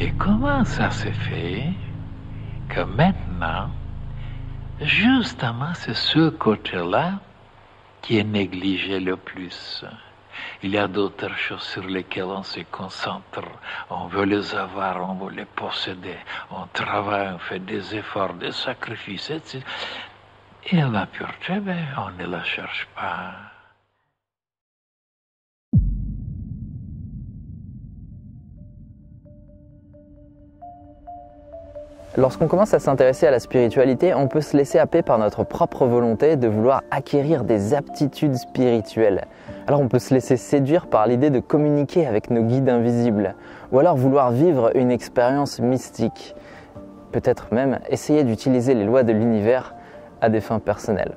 Et comment ça se fait que maintenant, justement, c'est ce côté-là qui est négligé le plus? Il y a d'autres choses sur lesquelles on se concentre, on veut les avoir, on veut les posséder, on travaille, on fait des efforts, des sacrifices, etc. Et la pureté, ben, on ne la cherche pas. Lorsqu'on commence à s'intéresser à la spiritualité, on peut se laisser happer par notre propre volonté de vouloir acquérir des aptitudes spirituelles. Alors on peut se laisser séduire par l'idée de communiquer avec nos guides invisibles, ou alors vouloir vivre une expérience mystique. Peut-être même essayer d'utiliser les lois de l'univers à des fins personnelles.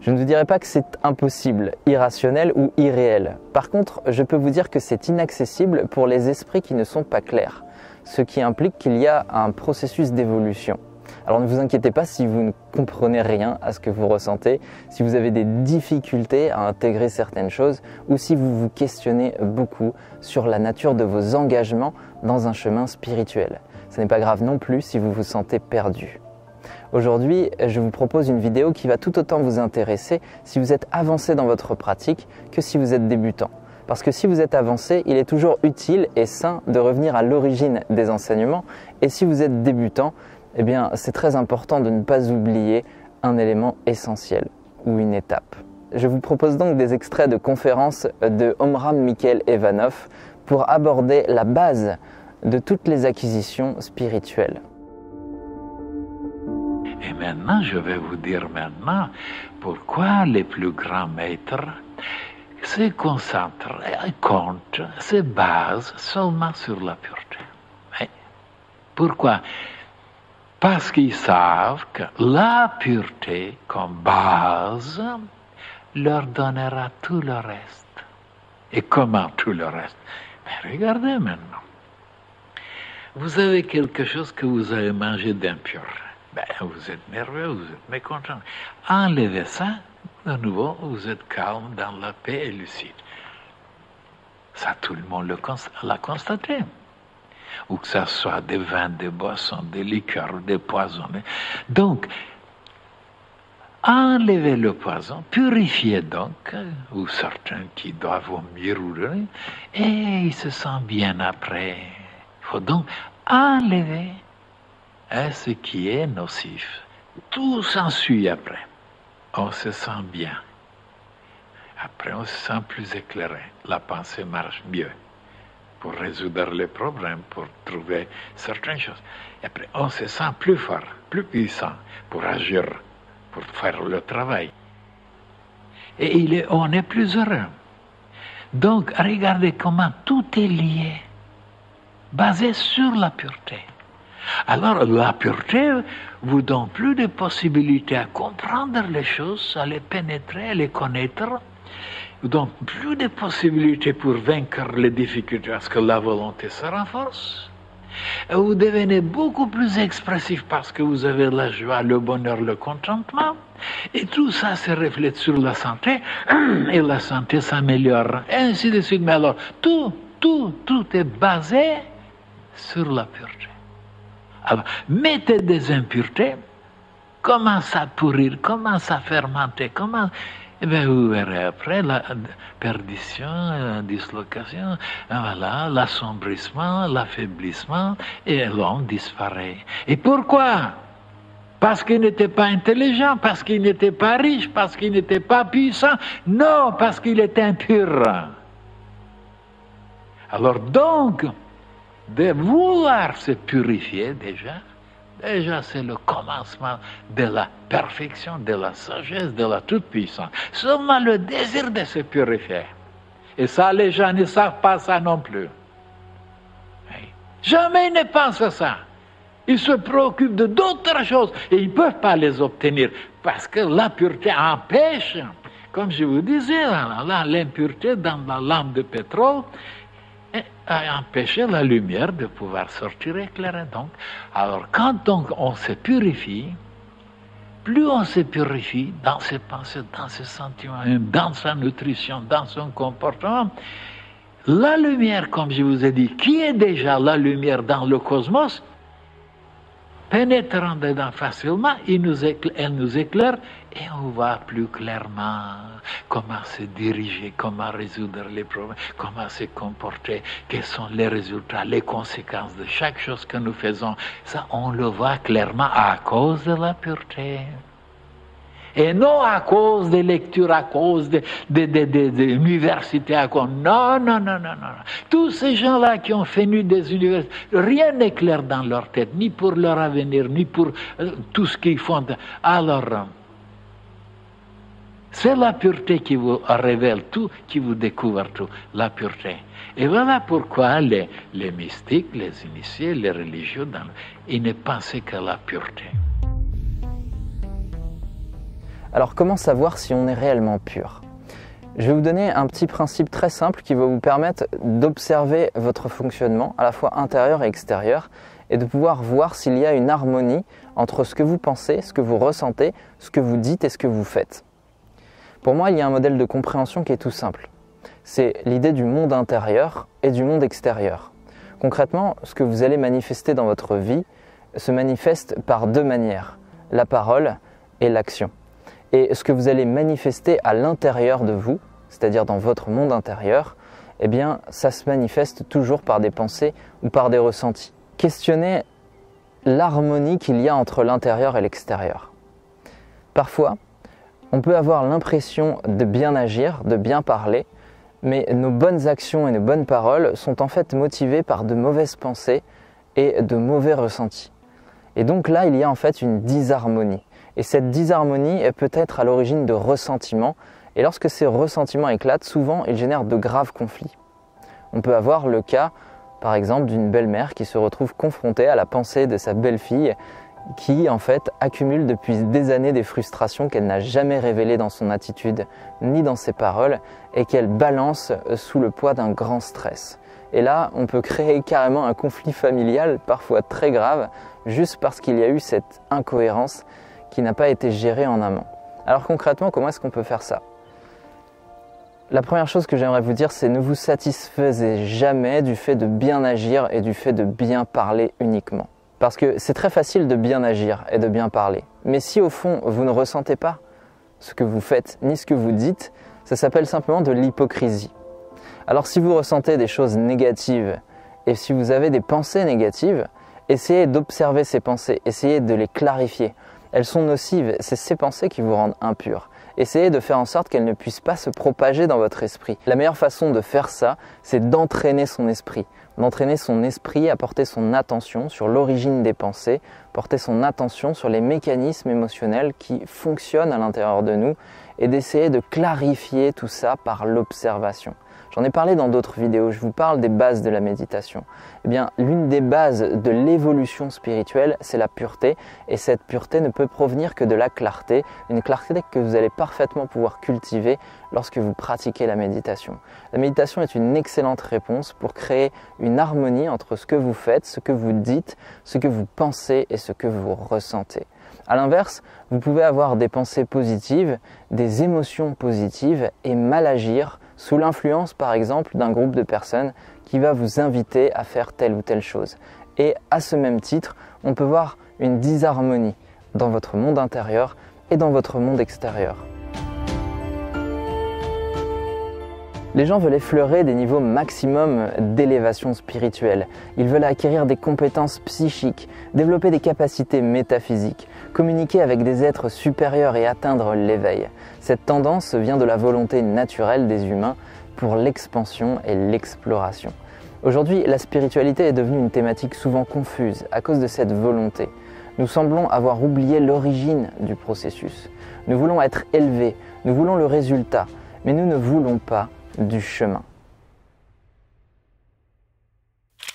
Je ne vous dirai pas que c'est impossible, irrationnel ou irréel. Par contre, je peux vous dire que c'est inaccessible pour les esprits qui ne sont pas clairs, ce qui implique qu'il y a un processus d'évolution. Alors ne vous inquiétez pas si vous ne comprenez rien à ce que vous ressentez, si vous avez des difficultés à intégrer certaines choses ou si vous vous questionnez beaucoup sur la nature de vos engagements dans un chemin spirituel. Ce n'est pas grave non plus si vous vous sentez perdu. Aujourd'hui, je vous propose une vidéo qui va tout autant vous intéresser si vous êtes avancé dans votre pratique que si vous êtes débutant. Parce que si vous êtes avancé, il est toujours utile et sain de revenir à l'origine des enseignements. Et si vous êtes débutant, eh bien, c'est très important de ne pas oublier un élément essentiel ou une étape. Je vous propose donc des extraits de conférences de Omraam Mikhaël Aïvanhov pour aborder la base de toutes les acquisitions spirituelles. Et maintenant, je vais vous dire maintenant pourquoi les plus grands maîtres se concentre et compte, se base seulement sur la pureté. Mais pourquoi? Parce qu'ils savent que la pureté, comme base, leur donnera tout le reste. Et comment tout le reste? Mais regardez maintenant. Vous avez quelque chose que vous avez mangé d'impur. Ben, vous êtes nerveux, vous êtes mécontent. Enlevez ça. De nouveau, vous êtes calme, dans la paix et lucide. Ça, tout le monde l'a constaté. Ou que ce soit des vins, des boissons, des liqueurs, des poisons. Donc, enlevez le poison, purifiez donc, ou certains qui doivent vomir ou rire, et ils se sentent bien après. Il faut donc enlever ce qui est nocif. Tout s'ensuit après. On se sent bien. Après, on se sent plus éclairé. La pensée marche mieux pour résoudre les problèmes, pour trouver certaines choses. Et après, on se sent plus fort, plus puissant pour agir, pour faire le travail. Et on est plus heureux. Donc, regardez comment tout est lié, basé sur la pureté. Alors, la pureté vous donne plus de possibilités à comprendre les choses, à les pénétrer, à les connaître. Vous donne plus de possibilités pour vaincre les difficultés, parce que la volonté se renforce. Et vous devenez beaucoup plus expressif, parce que vous avez la joie, le bonheur, le contentement. Et tout ça se reflète sur la santé, et la santé s'améliore, et ainsi de suite. Mais alors, tout est basé sur la pureté. Alors, mettez des impuretés, commence à pourrir, commence à fermenter, eh bien, vous verrez après la perdition, la dislocation, voilà, l'assombrissement, l'affaiblissement, et l'homme disparaît. Et pourquoi? Parce qu'il n'était pas intelligent, parce qu'il n'était pas riche, parce qu'il n'était pas puissant. Non, parce qu'il était impur. Alors donc, de vouloir se purifier déjà c'est le commencement de la perfection, de la sagesse, de la toute-puissance. Seulement le désir de se purifier. Et ça, les gens ne savent pas ça non plus. Oui. Jamais ils ne pensent à ça. Ils se préoccupent de d'autres choses et ils ne peuvent pas les obtenir parce que la pureté empêche. Comme je vous disais, l'impureté dans la lampe de pétrole a empêché la lumière de pouvoir sortir éclairée. Donc, alors quand donc on se purifie, plus on se purifie dans ses pensées, dans ses sentiments, dans sa nutrition, dans son comportement, La lumière, comme je vous ai dit, qui est déjà la lumière dans le cosmos, pénétrant dedans facilement, elle nous éclaire et on voit plus clairement comment se diriger, comment résoudre les problèmes, comment se comporter, quels sont les résultats, les conséquences de chaque chose que nous faisons. Ça, on le voit clairement à cause de la pureté. Et non à cause des lectures, à cause des universités, à cause... Non, non, non, non, non. Tous ces gens-là qui ont fini des universités, rien n'est clair dans leur tête, ni pour leur avenir, ni pour tout ce qu'ils font. Alors, c'est la pureté qui vous révèle tout, qui vous découvre tout, la pureté. Et voilà pourquoi les mystiques, les initiés, les religieux, ils ne pensaient qu'à la pureté. Alors comment savoir si on est réellement pur? Je vais vous donner un petit principe très simple qui va vous permettre d'observer votre fonctionnement à la fois intérieur et extérieur et de pouvoir voir s'il y a une harmonie entre ce que vous pensez, ce que vous ressentez, ce que vous dites et ce que vous faites. Pour moi, il y a un modèle de compréhension qui est tout simple. C'est l'idée du monde intérieur et du monde extérieur. Concrètement, ce que vous allez manifester dans votre vie se manifeste par deux manières, la parole et l'action. Et ce que vous allez manifester à l'intérieur de vous, c'est-à-dire dans votre monde intérieur, eh bien, ça se manifeste toujours par des pensées ou par des ressentis. Questionnez l'harmonie qu'il y a entre l'intérieur et l'extérieur. Parfois, on peut avoir l'impression de bien agir, de bien parler, mais nos bonnes actions et nos bonnes paroles sont en fait motivées par de mauvaises pensées et de mauvais ressentis. Et donc là, il y a en fait une disharmonie. Et cette disharmonie est peut-être à l'origine de ressentiments, et lorsque ces ressentiments éclatent, souvent ils génèrent de graves conflits. On peut avoir le cas, par exemple, d'une belle-mère qui se retrouve confrontée à la pensée de sa belle-fille, qui en fait accumule depuis des années des frustrations qu'elle n'a jamais révélées dans son attitude, ni dans ses paroles, et qu'elle balance sous le poids d'un grand stress. Et là, on peut créer carrément un conflit familial, parfois très grave, juste parce qu'il y a eu cette incohérence qui n'a pas été géré en amont. Alors concrètement, comment est-ce qu'on peut faire ça? La première chose que j'aimerais vous dire, c'est ne vous satisfaisez jamais du fait de bien agir et du fait de bien parler uniquement. Parce que c'est très facile de bien agir et de bien parler. Mais si au fond, vous ne ressentez pas ce que vous faites ni ce que vous dites, ça s'appelle simplement de l'hypocrisie. Alors si vous ressentez des choses négatives et si vous avez des pensées négatives, essayez d'observer ces pensées, essayez de les clarifier. Elles sont nocives, c'est ces pensées qui vous rendent impurs. Essayez de faire en sorte qu'elles ne puissent pas se propager dans votre esprit. La meilleure façon de faire ça, c'est d'entraîner son esprit. D'entraîner son esprit à porter son attention sur l'origine des pensées, porter son attention sur les mécanismes émotionnels qui fonctionnent à l'intérieur de nous et d'essayer de clarifier tout ça par l'observation. J'en ai parlé dans d'autres vidéos, je vous parle des bases de la méditation. Eh bien, l'une des bases de l'évolution spirituelle, c'est la pureté. Et cette pureté ne peut provenir que de la clarté, une clarté que vous allez parfaitement pouvoir cultiver lorsque vous pratiquez la méditation. La méditation est une excellente réponse pour créer une harmonie entre ce que vous faites, ce que vous dites, ce que vous pensez et ce que vous ressentez. A l'inverse, vous pouvez avoir des pensées positives, des émotions positives et mal agir sous l'influence par exemple d'un groupe de personnes qui va vous inviter à faire telle ou telle chose. Et à ce même titre, on peut voir une disharmonie dans votre monde intérieur et dans votre monde extérieur. Les gens veulent effleurer des niveaux maximum d'élévation spirituelle. Ils veulent acquérir des compétences psychiques, développer des capacités métaphysiques, communiquer avec des êtres supérieurs et atteindre l'éveil. Cette tendance vient de la volonté naturelle des humains pour l'expansion et l'exploration. Aujourd'hui, la spiritualité est devenue une thématique souvent confuse à cause de cette volonté. Nous semblons avoir oublié l'origine du processus. Nous voulons être élevés, nous voulons le résultat, mais nous ne voulons pas du chemin.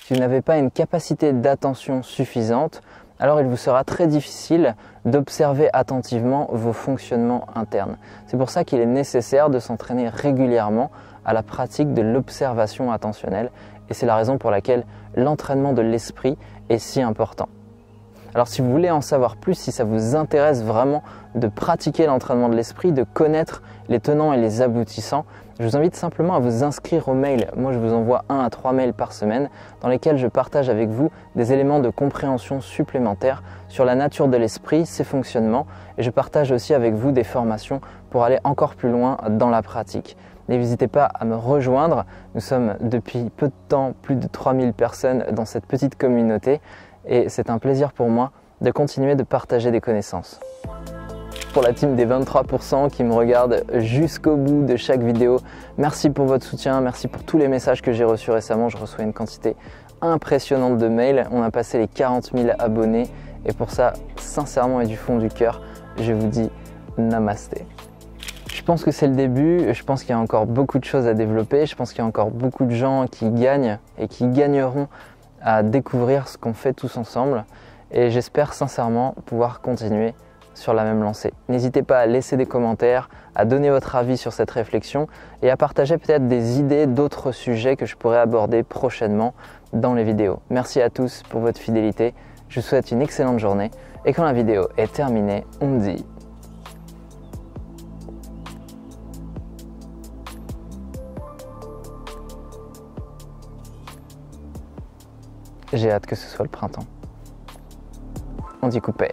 Si vous n'avez pas une capacité d'attention suffisante, alors il vous sera très difficile d'observer attentivement vos fonctionnements internes. C'est pour ça qu'il est nécessaire de s'entraîner régulièrement à la pratique de l'observation attentionnelle et c'est la raison pour laquelle l'entraînement de l'esprit est si important. Alors si vous voulez en savoir plus, si ça vous intéresse vraiment de pratiquer l'entraînement de l'esprit, de connaître les tenants et les aboutissants, je vous invite simplement à vous inscrire au mail. Moi, je vous envoie 1 à 3 mails par semaine dans lesquels je partage avec vous des éléments de compréhension supplémentaires sur la nature de l'esprit, ses fonctionnements, et je partage aussi avec vous des formations pour aller encore plus loin dans la pratique. N'hésitez pas à me rejoindre. Nous sommes depuis peu de temps plus de 3000 personnes dans cette petite communauté et c'est un plaisir pour moi de continuer de partager des connaissances. Pour la team des 23% qui me regardent jusqu'au bout de chaque vidéo, merci pour votre soutien, merci pour tous les messages que j'ai reçus récemment. Je reçois une quantité impressionnante de mails. On a passé les 40 000 abonnés et pour ça, sincèrement et du fond du cœur, je vous dis namasté. Je pense que c'est le début, je pense qu'il y a encore beaucoup de choses à développer, je pense qu'il y a encore beaucoup de gens qui gagnent et qui gagneront à découvrir ce qu'on fait tous ensemble et j'espère sincèrement pouvoir continuer sur la même lancée. N'hésitez pas à laisser des commentaires, à donner votre avis sur cette réflexion et à partager peut-être des idées d'autres sujets que je pourrais aborder prochainement dans les vidéos. Merci à tous pour votre fidélité, je vous souhaite une excellente journée et quand la vidéo est terminée, on me dit j'ai hâte que ce soit le printemps. On dit coupé.